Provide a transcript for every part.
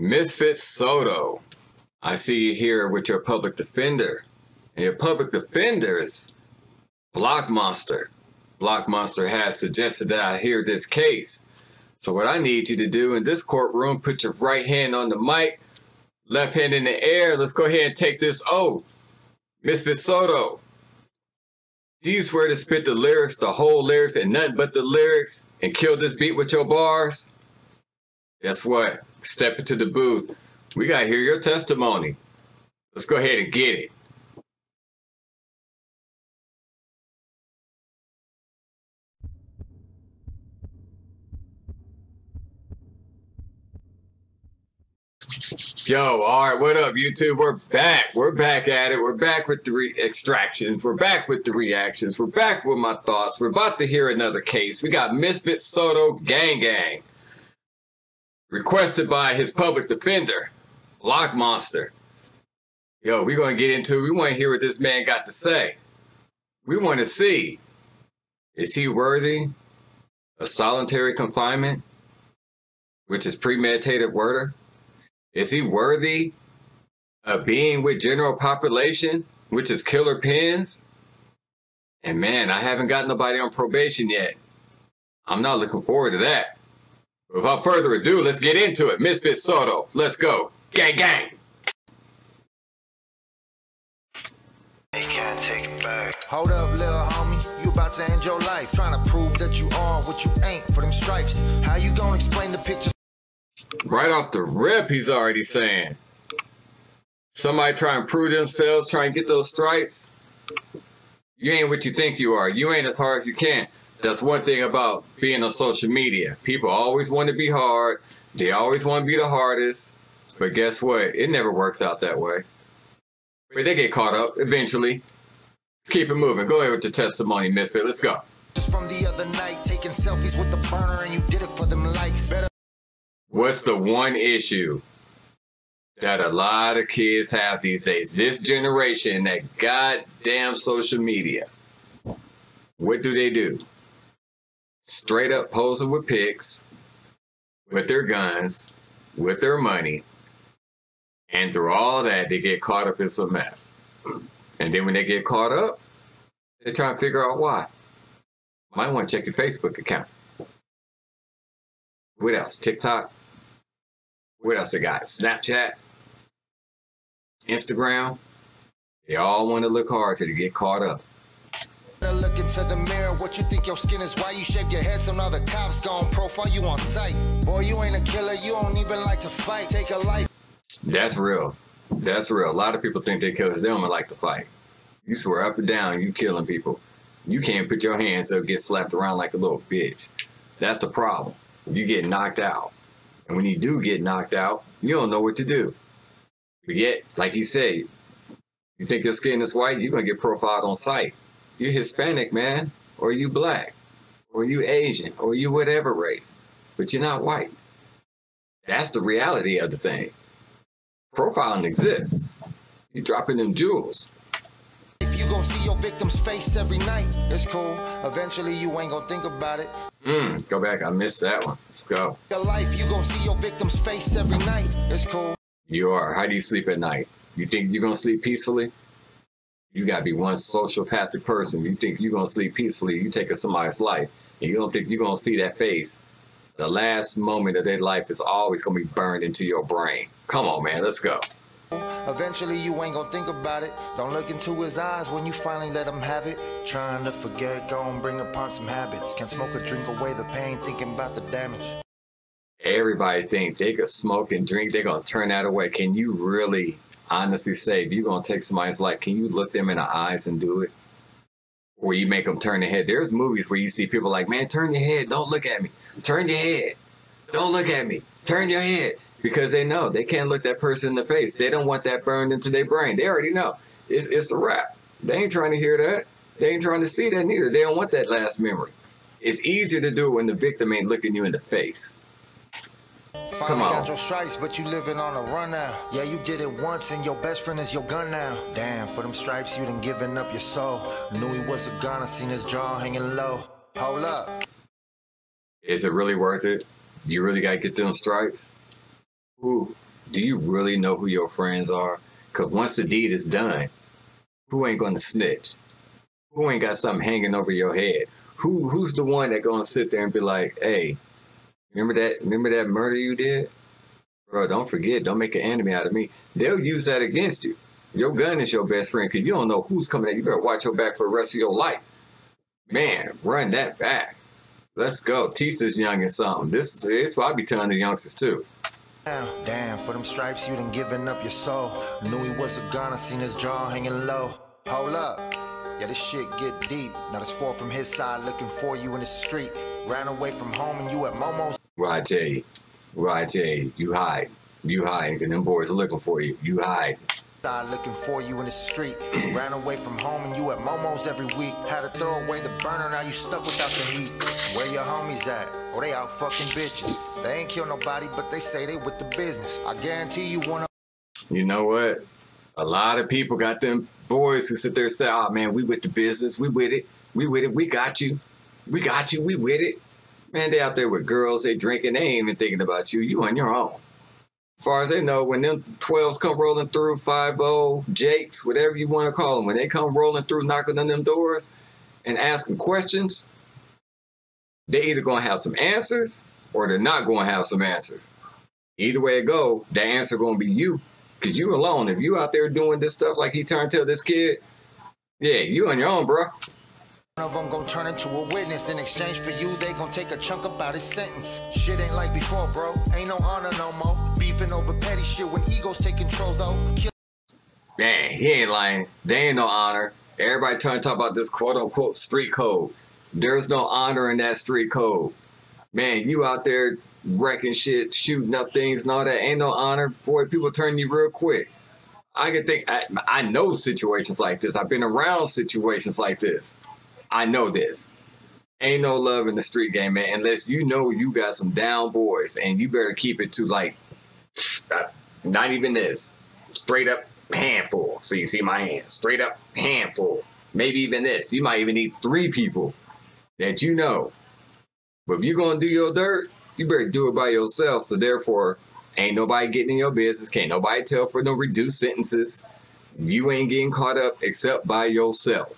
Misfit Soto, I see you here with your public defender. And your public defender is Block Monster. Block Monster has suggested that I hear this case. So what I need you to do in this courtroom, put your right hand on the mic, left hand in the air. Let's go ahead and take this oath. Misfit Soto, do you swear to spit the lyrics, the whole lyrics, and nothing but the lyrics, and kill this beat with your bars? Guess what? Step into the booth. We gotta hear your testimony. Let's go ahead and get it. Yo, all right, what up, YouTube? We're back. We're back at it. We're back with the extractions. We're back with the reactions. We're back with my thoughts. We're about to hear another case. We got Misfit Soto, Gang Gang, requested by his public defender, Block Monster. Yo, we're going to get into it. We want to hear what this man got to say. We want to see, is he worthy of solitary confinement, which is premeditated murder? Is he worthy of being with general population, which is killer pins? And man, I haven't got nobody on probation yet. I'm not looking forward to that. Without further ado, let's get into it. Misfit Soto, let's go. Gang, gang. They can't take it back. Hold up, little homie. You about to end your life. Trying to prove that you are what you ain't for them stripes. How you gonna explain the pictures? Right off the rip, he's already saying. Somebody try and prove themselves, try and get those stripes. You ain't what you think you are. You ain't as hard as you can. That's one thing about being on social media. People always want to be hard. They always want to be the hardest. But guess what? It never works out that way. But they get caught up eventually. Let's keep it moving. Go ahead with your testimony, Misfit. Let's go. Just from the other night, taking selfies with the burner, and you did it for them likes. Better. What's the one issue that a lot of kids have these days? This generation, that goddamn social media. What do? Straight up posing with pics, with their guns, with their money. And through all that, they get caught up in some mess. And then when they get caught up, they try and figure out why. Might want to check your Facebook account. What else? TikTok? What else they got? Snapchat? Instagram? They all want to look hard till they get caught up. Look into the mirror, what you think your skin is, why you shake your head, so now the cops gone, profile you on sight. Boy, you ain't a killer, you don't even like to fight, take a life. That's real. That's real. A lot of people think they're killers, they don't like to fight. You swear up and down, you killing people. You can't put your hands up, get slapped around like a little bitch. That's the problem. You get knocked out. And when you do get knocked out, you don't know what to do. But yet, like he said, you think your skin is white, you're going to get profiled on sight. You Hispanic, man, or you black, or you Asian, or you whatever race, but you're not white. That's the reality of the thing. Profiling exists. You dropping them jewels. If you gonna see your victim's face every night, it's cool. Eventually, you ain't gonna think about it. Go back. I missed that one. Let's go. Your life, you gonna see your victim's face every night. It's cool. You are. How do you sleep at night? You think you're gonna sleep peacefully? You gotta be one sociopathic person. You think you're gonna sleep peacefully, you taking somebody's life, and you don't think you're gonna see that face. The last moment of their life is always gonna be burned into your brain. Come on, man, let's go. Eventually, you ain't gonna think about it. Don't look into his eyes when you finally let him have it. Trying to forget, go and bring upon some habits. Can't smoke or drink away the pain, thinking about the damage. Everybody think they could smoke and drink, they're gonna turn that away. Can you really honestly say, if you're going to take somebody's life, can you look them in the eyes and do it? Or you make them turn their head. There's movies where you see people like, man, turn your head. Don't look at me. Turn your head. Don't look at me. Turn your head. Because they know they can't look that person in the face. They don't want that burned into their brain. They already know. It's a wrap. They ain't trying to hear that. They ain't trying to see that neither. They don't want that last memory. It's easier to do it when the victim ain't looking you in the face. Finally got your stripes, but you living on a run now. Yeah, you did it once, and your best friend is your gun now. Damn, for them stripes, you done giving up your soul. Knew he was a gun, I seen his jaw hanging low. Hold up. Is it really worth it? You really gotta get them stripes? Ooh, do you really know who your friends are? Because once the deed is done, who ain't going to snitch? Who ain't got something hanging over your head? Who's the one that going to sit there and be like, hey, remember that murder you did? Bro, don't forget. Don't make an enemy out of me. They'll use that against you. Your gun is your best friend because you don't know who's coming at you. You better watch your back for the rest of your life. Man, run that back. Let's go. Teach this youngin' something. This is what I be telling the youngsters too. Damn, for them stripes you done giving up your soul. Knew he was a gun, I seen his jaw hanging low. Hold up. Yeah, this shit get deep. Now there's four from his side looking for you in the street. Ran away from home and you at Momo's. Well, I tell you. Well, I tell you, you hide. You hide, and them boys are looking for you. You hide. Looking for you in the street. Ran away from home and you at Momo's every week. Had to throw away the burner, now you stuck without the heat. Where your homies at? Oh, they out fucking bitches. They ain't kill nobody, but they say they with the business. I guarantee you wanna... You know what? A lot of people got them boys who sit there and say, oh man, we with the business. We with it. We with it. We got you. We got you. We with it. Man, they out there with girls, they drinking, they ain't even thinking about you. You on your own. As far as they know, when them 12s come rolling through, 5-0, Jakes, whatever you want to call them, when they come rolling through, knocking on them doors and asking questions, they either going to have some answers or they're not going to have some answers. Either way it go, the answer going to be you, because you alone. If you out there doing this stuff like he turned to tell this kid, yeah, you on your own, bro. One of them gonna turn into a witness. In exchange for you, they gonna take a chunk about his sentence. Shit ain't like before, bro. Ain't no honor no more. Beefing over petty shit when egos take control, though. Man, he ain't lying. They ain't no honor. Everybody trying to talk about this quote-unquote street code. There's no honor in that street code. Man, you out there wrecking shit, shooting up things and all that. Ain't no honor. Boy, people turn you real quick. I can think, I know situations like this. I've been around situations like this. I know this. Ain't no love in the street game, man, unless you know you got some down boys, and you better keep it to, like, not even this. Straight up handful. So you see my hand. Straight up handful. Maybe even this. You might even need 3 people that you know. But if you're going to do your dirt, you better do it by yourself. So therefore, ain't nobody getting in your business. Can't nobody tell for no reduced sentences. You ain't getting caught up except by yourself.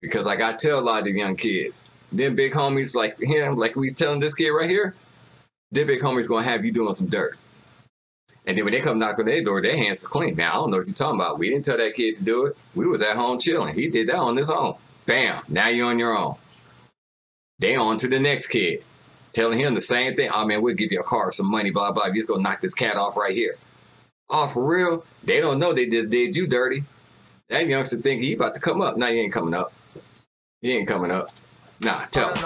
Because like I tell a lot of the young kids, them big homies like him, like we telling this kid right here, them big homies gonna have you doing some dirt. And then when they come knock on their door, their hands is clean. Now, I don't know what you're talking about. We didn't tell that kid to do it. We was at home chilling. He did that on his own. Bam, now you're on your own. They on to the next kid, telling him the same thing. Oh man, we'll give you a car, some money, blah, blah. You just gonna knock this cat off right here. Oh, for real? They don't know they just did you dirty. That youngster think he about to come up. Now you ain't coming up. He ain't coming up. Nah, tell him.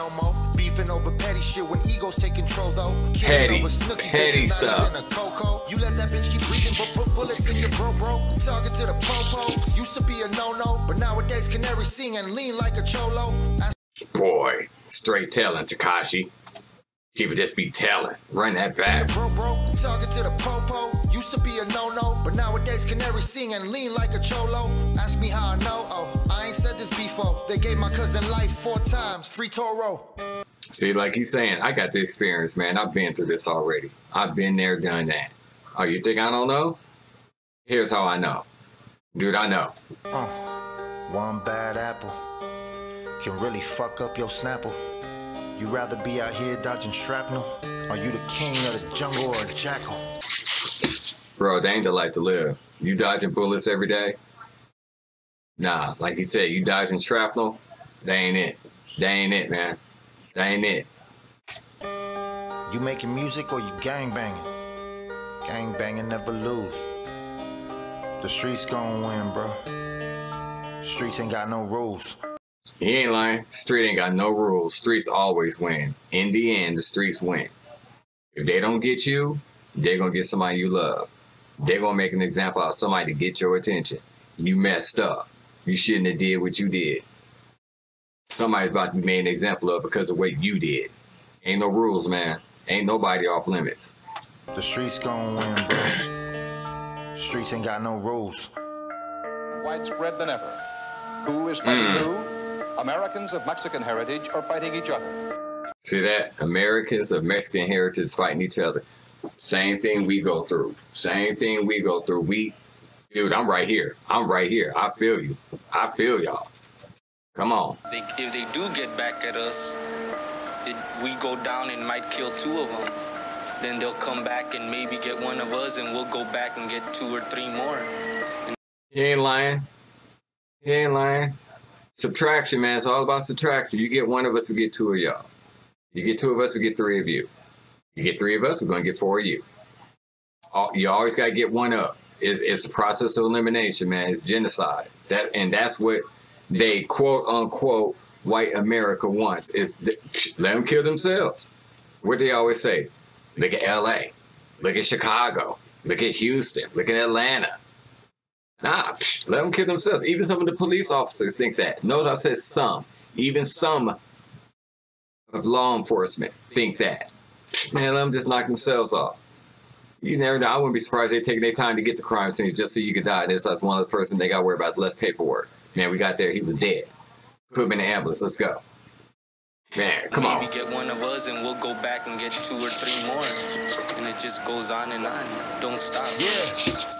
Beefing over petty shit when egos take control, though. Petty stuff. You let that bitch keep breathing, but bullets in your bro. Talking to the popo. Used to be a no-no, but nowadays canary sing and lean like a cholo. Boy, straight telling, Tekashi. He would just be telling. Run that back. Bro. Talking to the popo. Used to be a no-no, but nowadays canary sing and lean like a cholo. Ask me how I know. Oh, I ain't said this before. They gave my cousin life 4 times. Free Toro. See, like he's saying, I got the experience, man. I've been through this already. I've been there, done that. Oh, you think I don't know? Here's how I know. Dude, I know. One bad apple can really fuck up your snapple. You'd rather be out here dodging shrapnel? Are you the king of the jungle or a jackal? Bro, they ain't the life to live. You dodging bullets every day? Nah, like he said, you dodging shrapnel? That ain't it. That ain't it, man. That ain't it. You making music or you gang banging? Gang banging never lose. The streets gonna win, bro. Streets ain't got no rules. He ain't lying. Street ain't got no rules. Streets always win. In the end, the streets win. If they don't get you, they're gonna get somebody you love. They're going to make an example out of somebody to get your attention. You messed up. You shouldn't have did what you did. Somebody's about to be made an example of because of what you did. Ain't no rules, man. Ain't nobody off limits. The streets gonna win, bro. Streets ain't got no rules. Widespread than ever. Who is fighting who? Americans of Mexican heritage are fighting each other. See that? Americans of Mexican heritage fighting each other. Same thing we go through. Same thing we go through. Dude, I'm right here. I'm right here. I feel you. I feel y'all. Come on. If they do get back at us, we go down and might kill two of them. Then they'll come back and maybe get one of us, and we'll go back and get two or three more. He ain't lying. He ain't lying. Subtraction, man. It's all about subtraction. You get one of us, we get two of y'all. You get two of us, we get three of you. You get three of us, we're going to get four of you. You always got to get one up. It's a process of elimination, man. It's genocide. That's what they quote unquote white America wants. Is let them kill themselves. What they always say. Look at L.A. Look at Chicago. Look at Houston. Look at Atlanta. Nah, let them kill themselves. Even some of the police officers think that. Notice I said some. Even some of law enforcement think that. Man, let them just knock themselves off. You never know. I wouldn't be surprised they're taking their time to get to crime scenes just so you could die. That's like one less person they got to worry about. It's less paperwork. Man, we got there. He was dead. Put him in the ambulance. Let's go. Man, come on. Maybe get one of us and we'll go back and get two or three more. And it just goes on and on. Don't stop. Yeah.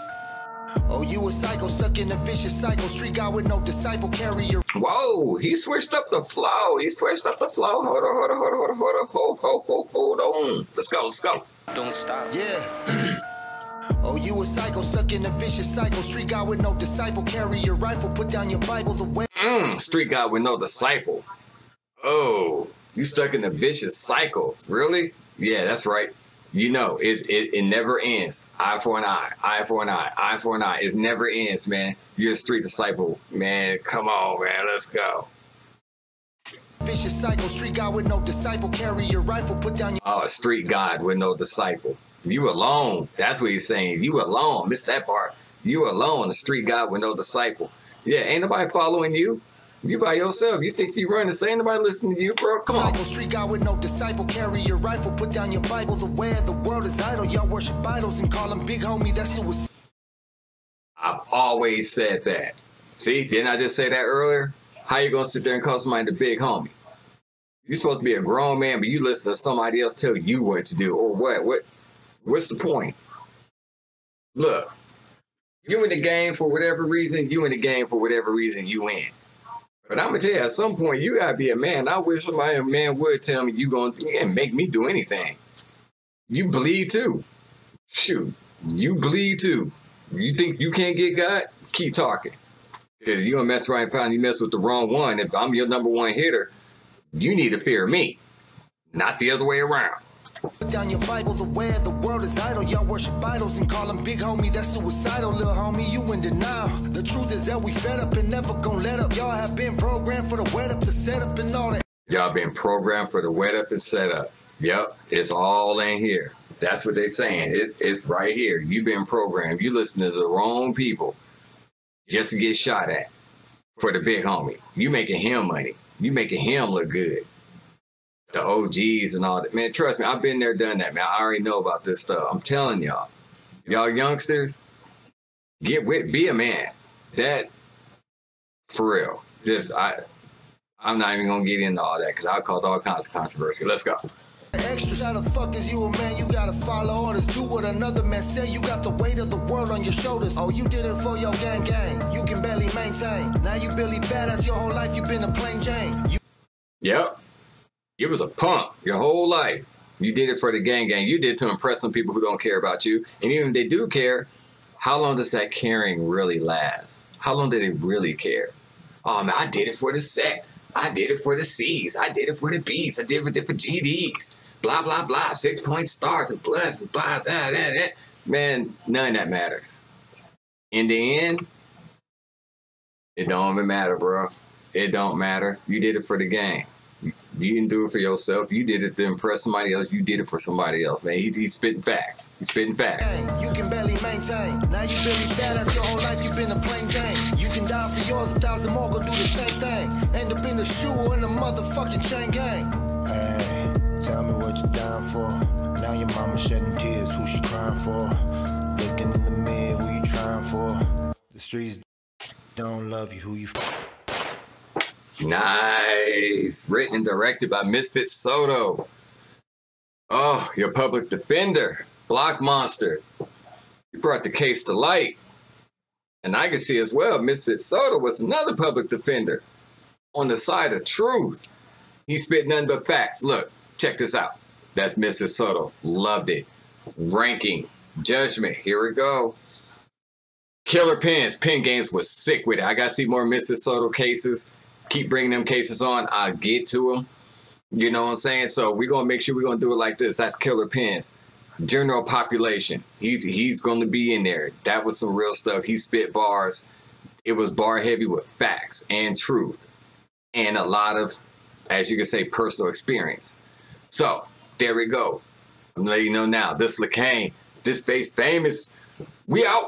Oh, you a psycho stuck in a vicious cycle. Street guy with no disciple carrier. Whoa, he switched up the flow. He switched up the flow. Hold on, hold on, hold on, hold on, hold on, hold on. Let's go, let's go. Don't stop. Yeah. Oh, you a psycho stuck in a vicious cycle. Street guy with no disciple. Carry your rifle. Put down your Bible. The way. Street guy with no disciple. Oh, you stuck in a vicious cycle. Really? Yeah, that's right. You know, it never ends. Eye for an eye, eye for an eye, eye for an eye. It never ends, man. You're a street disciple, man. Come on, man. Let's go. Vicious cycle, street guy with no disciple. Carry your rifle, put down your. Oh, a street god with no disciple. You alone. That's what he's saying. You alone. Missed that part. You alone, a street god with no disciple. Yeah, ain't nobody following you. You by yourself. You think you running? Say anybody listening to you, bro? Come on. Street guy with no disciple. Carry your rifle. Put down your Bible. The way the world is idle. Y'all worship idols and call them big homie. That's suicide. I've always said that. See, didn't I just say that earlier? How you gonna sit there and call somebody the big homie? You're supposed to be a grown man, but you listen to somebody else tell you what to do or what? What's the point? Look, you in the game for whatever reason. You in the game for whatever reason. You in. But I'm going to tell you, at some point, you got to be a man. I wish somebody, a man, would tell me you going to make me do anything. You bleed, too. Shoot. You bleed, too. You think you can't get God? Keep talking. Because you don't mess around and finally mess with the wrong one. If I'm your number one hitter, you need to fear me. Not the other way around. Put down your Bible, the way the world is idle. Y'all worship idols and call them big homie. That's suicidal, little homie. You in denial. The truth is that we fed up and never gonna let up. Y'all have been programmed for the wet up, the setup, and all that. Y'all been programmed for the wet up and setup. Yep, it's all in here. That's what they saying. It's right here. You've been programmed. You listen to the wrong people just to get shot at for the big homie. You making him money. You making him look good. The OGs and all that. Man, trust me, I've been there, done that, man. I already know about this stuff. I'm telling y'all. Y'all youngsters, get with, be a man. That, for real. Just, I'm not even going to get into all that because I'll cause all kinds of controversy. Let's go. Extras, how the fuck is you a man? You gotta follow orders. Do what another man say. You got the weight of the world on your shoulders. Oh, you did it for your gang gang. You can barely maintain. Now you Billy Badass your whole life. You been a plain Jane. Yep. You was a punk your whole life. You did it for the gang gang. You did it to impress some people who don't care about you. And even if they do care, how long does that caring really last? How long do they really care? Oh man, I did it for the set. I did it for the C's. I did it for the B's. I did it for GDs. Blah, blah, blah. 6-point stars and blah, blah, that, that, that. Man, none of that matters. In the end, it don't even matter, bro. It don't matter. You did it for the gang. You didn't do it for yourself. You did it to impress somebody else. You did it for somebody else, man. He's spitting facts. He's spitting facts. You can barely maintain. Now you Billy Badass your whole life. You've been a plain Jane. You can die for yours. 1,000 more go do the same thing. End up in the shoe or in the motherfucking chain gang. Hey, tell me what you're down for. Now your mama shedding tears. Who she crying for? Looking in the mirror. Who you trying for? The streets don't love you. Who you f***? Nice. Written and directed by Misfit Soto. Oh, your public defender. Block Monster, he brought the case to light. And I can see as well, Misfit Soto was another public defender on the side of truth. He spit nothing but facts. Look, check this out. That's Misfit Soto. Loved it. Ranking, judgment. Here we go. Killer pins. Pin games was sick with it. I got to see more Misfit Soto cases. Keep bringing them cases on. I'll get to them. You know what I'm saying? So we're going to make sure we're going to do it like this. That's killer pins. General population. He's going to be in there. That was some real stuff. He spit bars. It was bar heavy with facts and truth. And a lot of, as you can say, personal experience. So there we go. I'm letting you know now. This Lacane, this Face Famous. We out.